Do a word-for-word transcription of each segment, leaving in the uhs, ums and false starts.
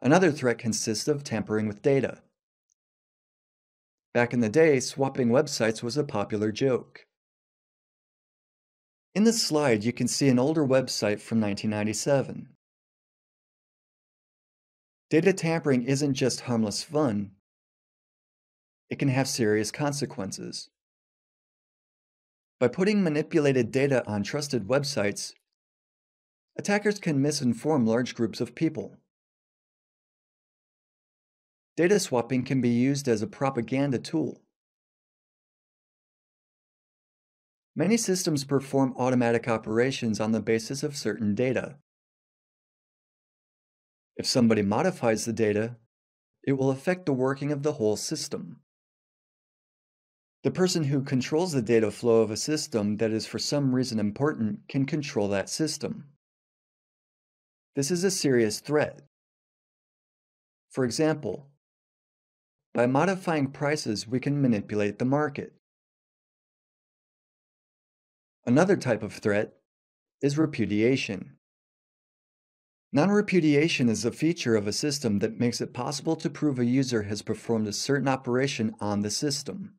Another threat consists of tampering with data. Back in the day, swapping websites was a popular joke. In this slide, you can see an older website from nineteen ninety-seven. Data tampering isn't just harmless fun. It can have serious consequences. By putting manipulated data on trusted websites, attackers can misinform large groups of people. Data swapping can be used as a propaganda tool. Many systems perform automatic operations on the basis of certain data. If somebody modifies the data, it will affect the working of the whole system. The person who controls the data flow of a system that is for some reason important can control that system. This is a serious threat. For example, by modifying prices, we can manipulate the market. Another type of threat is repudiation. Non-repudiation is a feature of a system that makes it possible to prove a user has performed a certain operation on the system.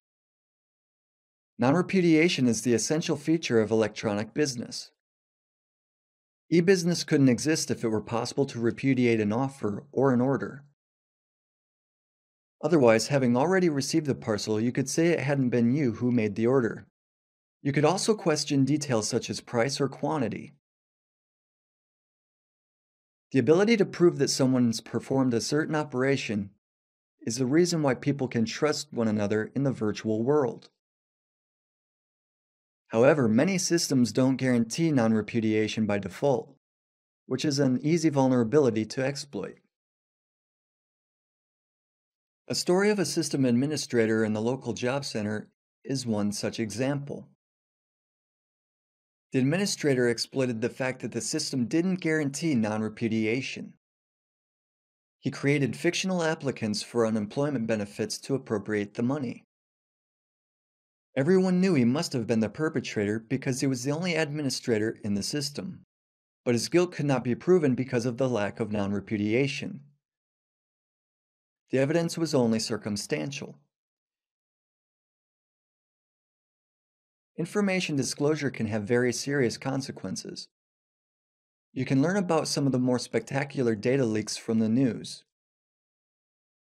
Non-repudiation is the essential feature of electronic business. E-business couldn't exist if it were possible to repudiate an offer or an order. Otherwise, having already received the parcel, you could say it hadn't been you who made the order. You could also question details such as price or quantity. The ability to prove that someone's performed a certain operation is the reason why people can trust one another in the virtual world. However, many systems don't guarantee non-repudiation by default, which is an easy vulnerability to exploit. A story of a system administrator in the local job center is one such example. The administrator exploited the fact that the system didn't guarantee non-repudiation. He created fictional applicants for unemployment benefits to appropriate the money. Everyone knew he must have been the perpetrator because he was the only administrator in the system, but his guilt could not be proven because of the lack of non-repudiation. The evidence was only circumstantial. Information disclosure can have very serious consequences. You can learn about some of the more spectacular data leaks from the news.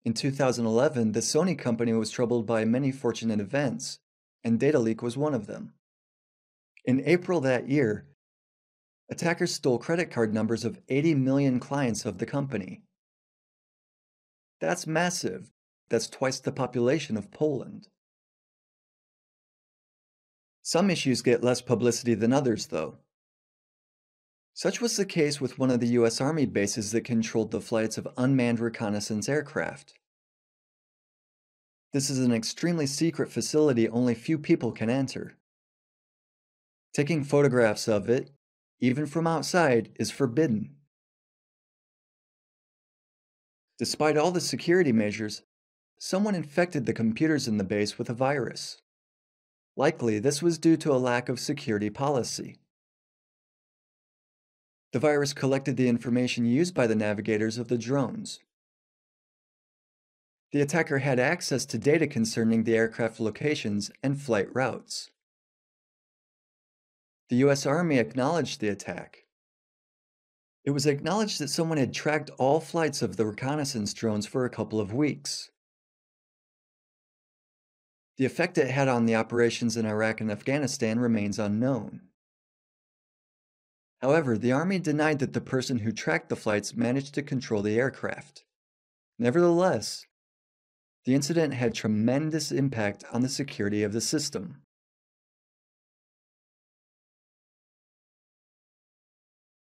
In two thousand eleven, the Sony company was troubled by many fortunate events, and data leak was one of them. In April that year, attackers stole credit card numbers of eighty million clients of the company. That's massive. That's twice the population of Poland. Some issues get less publicity than others, though. Such was the case with one of the U S Army bases that controlled the flights of unmanned reconnaissance aircraft. This is an extremely secret facility only few people can enter. Taking photographs of it, even from outside, is forbidden. Despite all the security measures, someone infected the computers in the base with a virus. Likely, this was due to a lack of security policy. The virus collected the information used by the navigators of the drones. The attacker had access to data concerning the aircraft locations and flight routes. The U S Army acknowledged the attack. It was acknowledged that someone had tracked all flights of the reconnaissance drones for a couple of weeks. The effect it had on the operations in Iraq and Afghanistan remains unknown. However, the Army denied that the person who tracked the flights managed to control the aircraft. Nevertheless, the incident had tremendous impact on the security of the system.